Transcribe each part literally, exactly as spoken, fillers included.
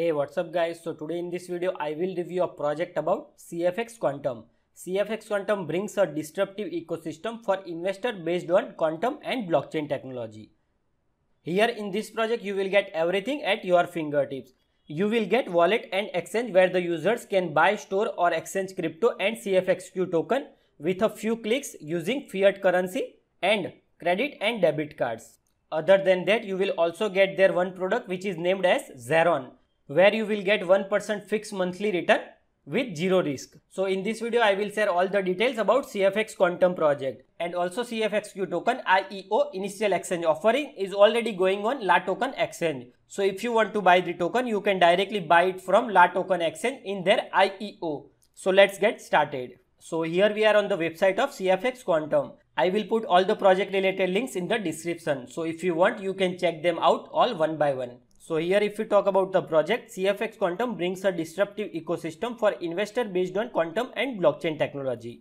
Hey, what's up guys? So today in this video I will review a project about C F X Quantum. C F X Quantum brings a disruptive ecosystem for investor based on quantum and blockchain technology. Here in this project you will get everything at your fingertips. You will get wallet and exchange where the users can buy, store or exchange crypto and C F X Q token with a few clicks using fiat currency and credit and debit cards. Other than that, you will also get their one product which is named as Zeron, where you will get one percent fixed monthly return with zero risk. So in this video, I will share all the details about C F X Quantum project, and also C F X Q token I E O initial exchange offering is already going on LATOKEN exchange. So if you want to buy the token, you can directly buy it from LATOKEN exchange in their I E O. So let's get started. So here we are on the website of C F X Quantum. I will put all the project related links in the description. So if you want, you can check them out all one by one. So here if we talk about the project, C F X Quantum brings a disruptive ecosystem for investor based on quantum and blockchain technology.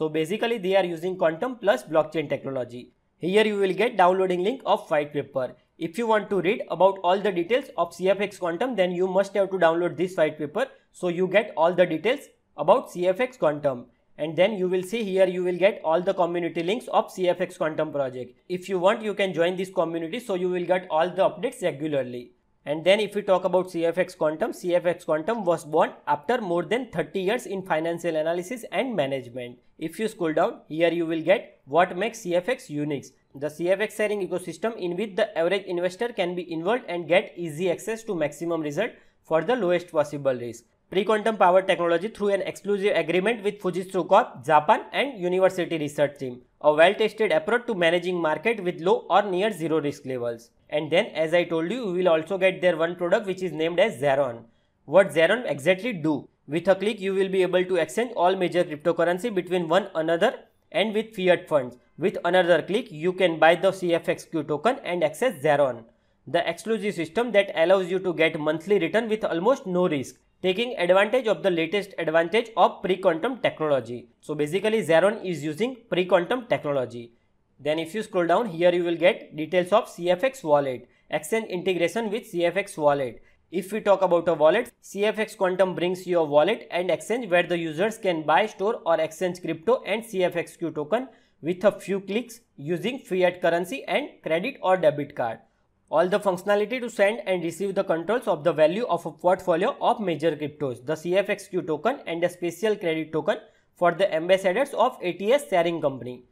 So basically they are using quantum plus blockchain technology. Here you will get downloading link of white paper. If you want to read about all the details of C F X Quantum, then you must have to download this white paper. So you get all the details about C F X Quantum. And then you will see here you will get all the community links of C F X Quantum project. If you want, you can join this community, so you will get all the updates regularly. And then if we talk about C F X Quantum, C F X Quantum was born after more than thirty years in financial analysis and management. If you scroll down, here you will get what makes C F X unique. The C F X sharing ecosystem in which the average investor can be involved and get easy access to maximum result for the lowest possible risk. Pre-quantum power technology through an exclusive agreement with Fujitsu Corp, Japan and university research team. A well-tested approach to managing market with low or near zero risk levels. And then as I told you, you will also get their one product which is named as Zeron. What Zeron exactly do? With a click you will be able to exchange all major cryptocurrency between one another and with fiat funds. With another click you can buy the C F X Q token and access Zeron. The exclusive system that allows you to get monthly return with almost no risk, taking advantage of the latest advantage of pre-quantum technology. So basically Zeron is using pre-quantum technology. Then if you scroll down, here you will get details of C F X wallet, exchange integration with C F X wallet. If we talk about a wallet, C F X Quantum brings you a wallet and exchange where the users can buy, store or exchange crypto and C F X Q token with a few clicks using fiat currency and credit or debit card. All the functionality to send and receive the controls of the value of a portfolio of major cryptos, the C F X Q token and a special credit token for the ambassadors of A T S sharing company.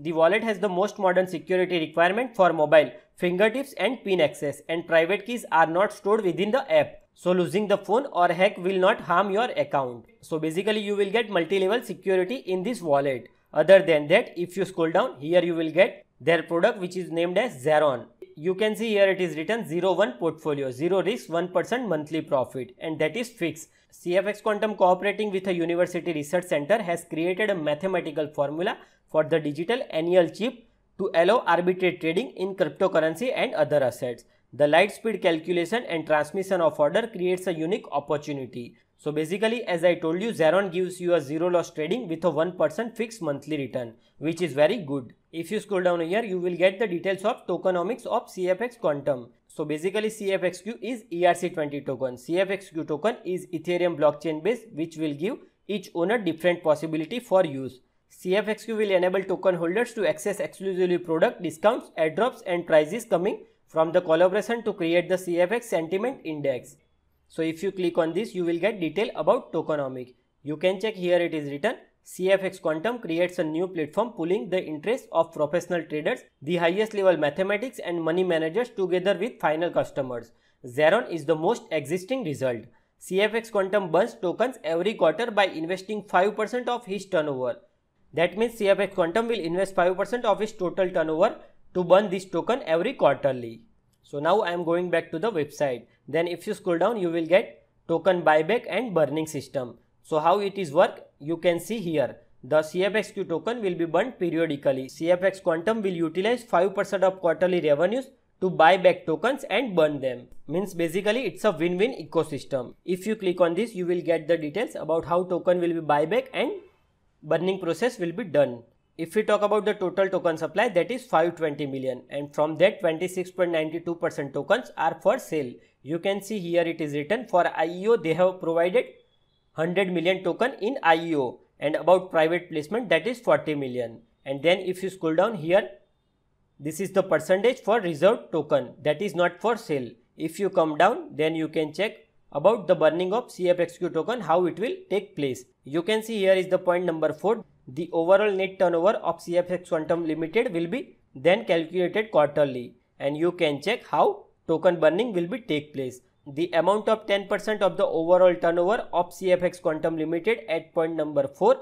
The wallet has the most modern security requirement for mobile, fingertips and pin access, and private keys are not stored within the app. So losing the phone or hack will not harm your account. So basically you will get multi-level security in this wallet. Other than that, if you scroll down, here you will get their product which is named as Zeron. You can see here it is written zero one portfolio, zero risk, one percent monthly profit, and that is fixed. C F X Quantum, cooperating with a university research center, has created a mathematical formula for the digital annual chip to allow arbitrage trading in cryptocurrency and other assets. The light speed calculation and transmission of order creates a unique opportunity. So basically, as I told you, Zeron gives you a zero loss trading with a one percent fixed monthly return, which is very good. If you scroll down here, you will get the details of tokenomics of C F X Quantum. So basically C F X Q is E R C twenty token. C F X Q token is Ethereum blockchain based, which will give each owner different possibility for use. C F X Q will enable token holders to access exclusively product, discounts, airdrops and prices coming from the collaboration to create the C F X Sentiment Index. So if you click on this, you will get detail about tokenomics. You can check here it is written C F X Quantum creates a new platform pooling the interests of professional traders, the highest level mathematics and money managers together with final customers. Zeron is the most existing result. C F X Quantum burns tokens every quarter by investing five percent of his turnover. That means C F X Quantum will invest five percent of his total turnover to burn this token every quarterly. So now I am going back to the website. Then if you scroll down, you will get token buyback and burning system. So how it is work, you can see here. The C F X Q token will be burned periodically. C F X Quantum will utilize five percent of quarterly revenues to buy back tokens and burn them. Means basically it's a win-win ecosystem. If you click on this, you will get the details about how token will be buyback and burning process will be done. If we talk about the total token supply, that is five hundred twenty million, and from that twenty-six point nine two percent tokens are for sale. You can see here it is written for I E O they have provided one hundred million token in I E O, and about private placement that is forty million. And then if you scroll down here, this is the percentage for reserved token that is not for sale. If you come down, then you can check about the burning of C F X Q token, how it will take place. You can see here is the point number four. The overall net turnover of C F X Quantum Limited will be then calculated quarterly, and you can check how token burning will be take place. The amount of ten percent of the overall turnover of C F X Quantum Limited at point number four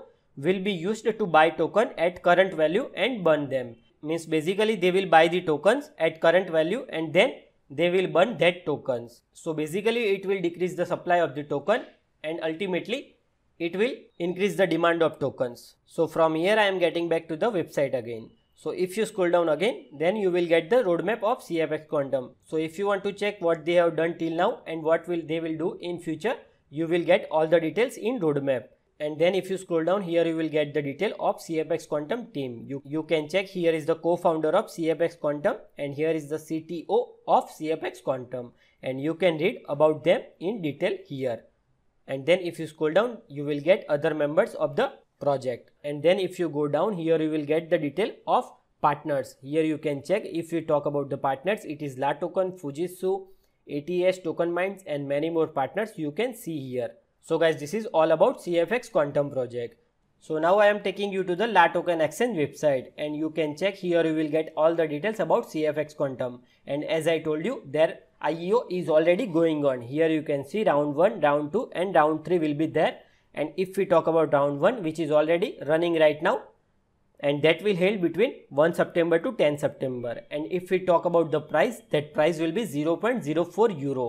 will be used to buy token at current value and burn them. Means basically they will buy the tokens at current value and then they will burn that tokens. So basically it will decrease the supply of the token and ultimately it will increase the demand of tokens. So from here I am getting back to the website again. So if you scroll down again, then you will get the roadmap of C F X Quantum. So if you want to check what they have done till now and what will they will do in future, you will get all the details in roadmap. And then if you scroll down here, you will get the detail of C F X Quantum team. You, you can check here is the co-founder of C F X Quantum and here is the C T O of C F X Quantum. And you can read about them in detail here. And then if you scroll down, you will get other members of the project. And then if you go down here, you will get the detail of partners. Here you can check if you talk about the partners, it is LATOKEN, Fujitsu, A T S, Token Minds and many more partners you can see here. So guys, this is all about C F X Quantum project. So now I am taking you to the LATOKEN exchange website and you can check here you will get all the details about C F X Quantum. And as I told you, their I E O is already going on. Here you can see round one, round two and round three will be there. And if we talk about round one, which is already running right now, and that will held between first September to tenth September. And if we talk about the price, that price will be zero point zero four euro.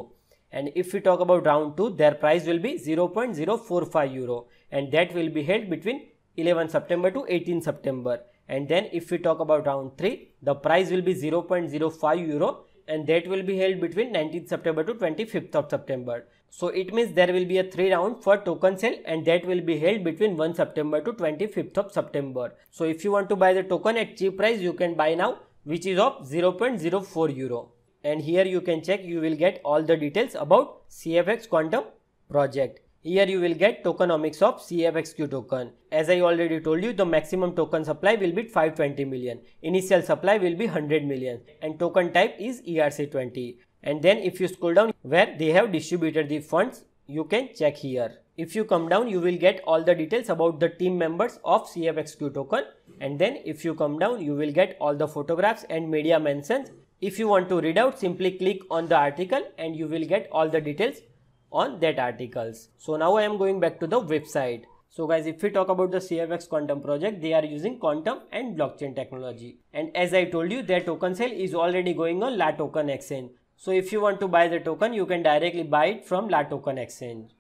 And if we talk about round two, their price will be zero point zero four five euro. And that will be held between eleventh September to eighteenth September. And then if we talk about round three, the price will be zero point zero five euro. And that will be held between nineteenth September to twenty-fifth of September. So it means there will be a three round for token sale and that will be held between first September to twenty-fifth of September. So if you want to buy the token at cheap price, you can buy now, which is of zero point zero four euro. And here you can check, you will get all the details about C F X Quantum project. Here you will get tokenomics of C F X Q token. As I already told you, the maximum token supply will be five hundred twenty million. Initial supply will be one hundred million. And token type is E R C twenty. And then if you scroll down where they have distributed the funds, you can check here. If you come down, you will get all the details about the team members of C F X Q token. And then if you come down, you will get all the photographs and media mentions. If you want to read out, simply click on the article and you will get all the details on that articles. So now I am going back to the website. So guys, if we talk about the C F X Quantum project, they are using quantum and blockchain technology. And as I told you, their token sale is already going on LATOKEN exchange. So if you want to buy the token, you can directly buy it from LATOKEN exchange.